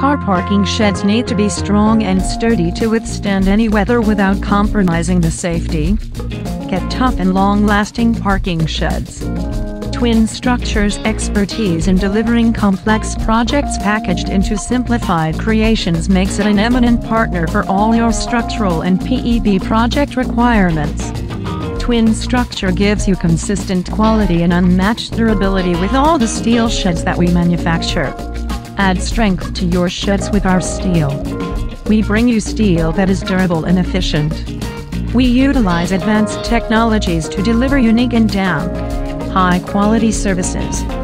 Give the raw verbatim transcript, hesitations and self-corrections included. Car parking sheds need to be strong and sturdy to withstand any weather without compromising the safety. Get tough and long-lasting parking sheds. Twin Structures' expertise in delivering complex projects packaged into simplified creations makes it an eminent partner for all your structural and P E B project requirements. Twin Structure gives you consistent quality and unmatched durability with all the steel sheds that we manufacture. Add strength to your sheds with our steel. We bring you steel that is durable and efficient. We utilize advanced technologies to deliver unique and down. high-quality services.